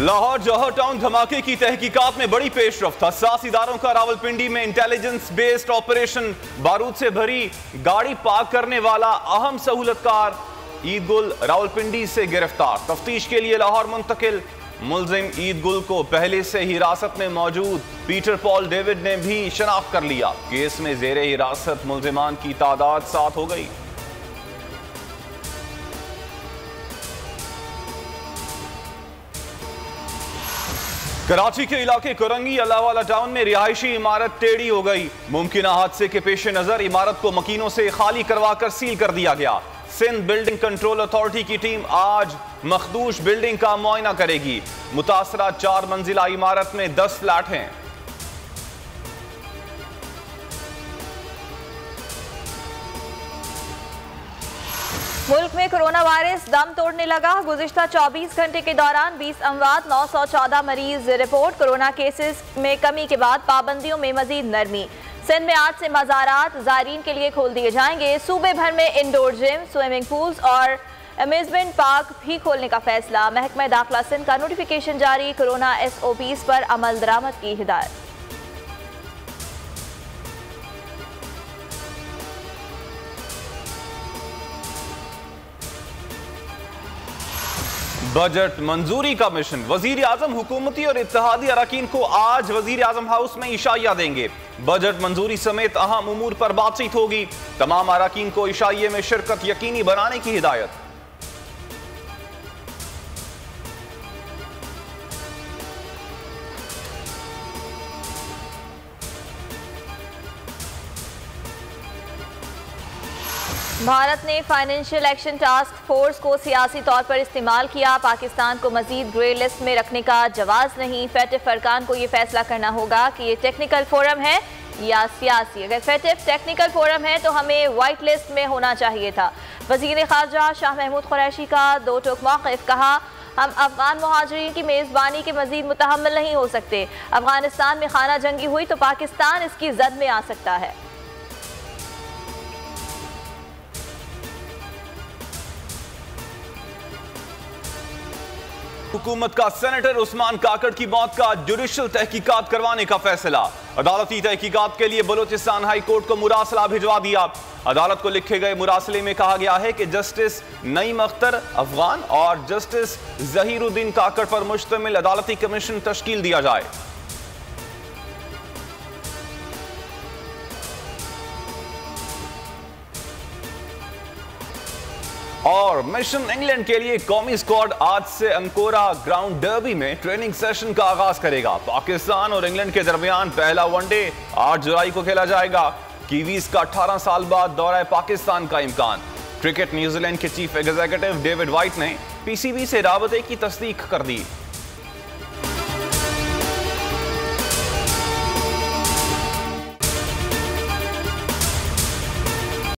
लाहौर जौहर town धमाके की तहकीकात में बड़ी पेशरफ्त। हसास इदारों का रावलपिंडी में इंटेलिजेंस बेस्ड ऑपरेशन। बारूद से भरी गाड़ी पार्क करने वाला अहम सहूलतकार ईद गुल रावलपिंडी से गिरफ्तार। तफ्तीश के लिए लाहौर मुंतकिल। मुलजिम ईद गुल को पहले से हिरासत में मौजूद पीटर पॉल डेविड ने भी शनाख्त कर लिया। केस में जेर हिरासत मुलजिमान की तादाद 7 हो गई। कराची के इलाके कुरंगी अलावाला टाउन में रिहायशी इमारत टेढ़ी हो गई। मुमकिन हादसे के पेश नज़र इमारत को मकीनों से खाली करवाकर सील कर दिया गया। सिंध बिल्डिंग कंट्रोल अथॉरिटी की टीम आज मखदूश बिल्डिंग का मुआयना करेगी। मुतासरा 4 मंजिला इमारत में 10 फ्लैट हैं। मुल्क में कोरोना वायरस दम तोड़ने लगा। गुज़िश्ता 24 घंटे के दौरान 20 अमवात, 914 मरीज रिपोर्ट। कोरोना केसेस में कमी के बाद पाबंदियों में मजीद नरमी। सिंध में आज से मज़ारात ज़ायरीन के लिए खोल दिए जाएंगे। सूबे भर में इंडोर जिम, स्विमिंग पूल्स और अम्यूजमेंट पार्क भी खोलने का फैसला। महकमा दाखिला सिंध का नोटिफिकेशन जारी। कोरोना SOPs पर अमल दरामद की हिदायत। बजट मंजूरी का मिशन। वजीर आजम, हुकूमती और इत्तेहादी अरकान को आज वजीर आजम हाउस में इशाया देंगे। बजट मंजूरी समेत अहम उमूर पर बातचीत होगी। तमाम अरकान को इशाये में शिरकत यकीनी बनाने की हिदायत। भारत ने फाइनेंशियल एक्शन टास्क फोर्स को सियासी तौर पर इस्तेमाल किया। पाकिस्तान को मजीद ग्रे लिस्ट में रखने का जवाज़ नहीं। फैटिफ फरकान को ये फैसला करना होगा कि ये टेक्निकल फोरम है या सियासी। अगर फैटिफ टेक्निकल फोरम है तो हमें वाइट लिस्ट में होना चाहिए था। वज़ीर ख़ारजा शाह महमूद क़ुरैशी का 2 टोक मौक़िफ़। कहा, हम अफगान मुहाजिरीन की मेज़बानी के मज़ीद मुतहम्मिल नहीं हो सकते। अफगानिस्तान में खाना जंगी हुई तो पाकिस्तान इसकी जद में आ सकता है। हुकूमत का सेनेटर उस्मान काकड़ की मौत का जुडिशल तहकीकात करवाने का फैसला। अदालती तहकीकात के लिए बलोचिस्तान हाई कोर्ट को मुरासला भिजवा दिया। अदालत को लिखे गए मुरासले में कहा गया है कि जस्टिस नईम अख्तर अफगान और जस्टिस जहीरुद्दीन काकड़ पर मुश्तमिल अदालती कमीशन तश्कील दिया जाए। और मिशन इंग्लैंड के लिए कौमी स्क्वाड आज से अंकोरा ग्राउंड डर्बी में ट्रेनिंग सेशन का आगाज करेगा। पाकिस्तान और इंग्लैंड के दरमियान पहला वनडे 8 जुलाई को खेला जाएगा। कीवीज का 18 साल बाद दौरा पाकिस्तान का इम्कान। क्रिकेट न्यूजीलैंड के चीफ एग्जीक्यूटिव डेविड वाइट ने PCB से राबते की तस्दीक कर दी।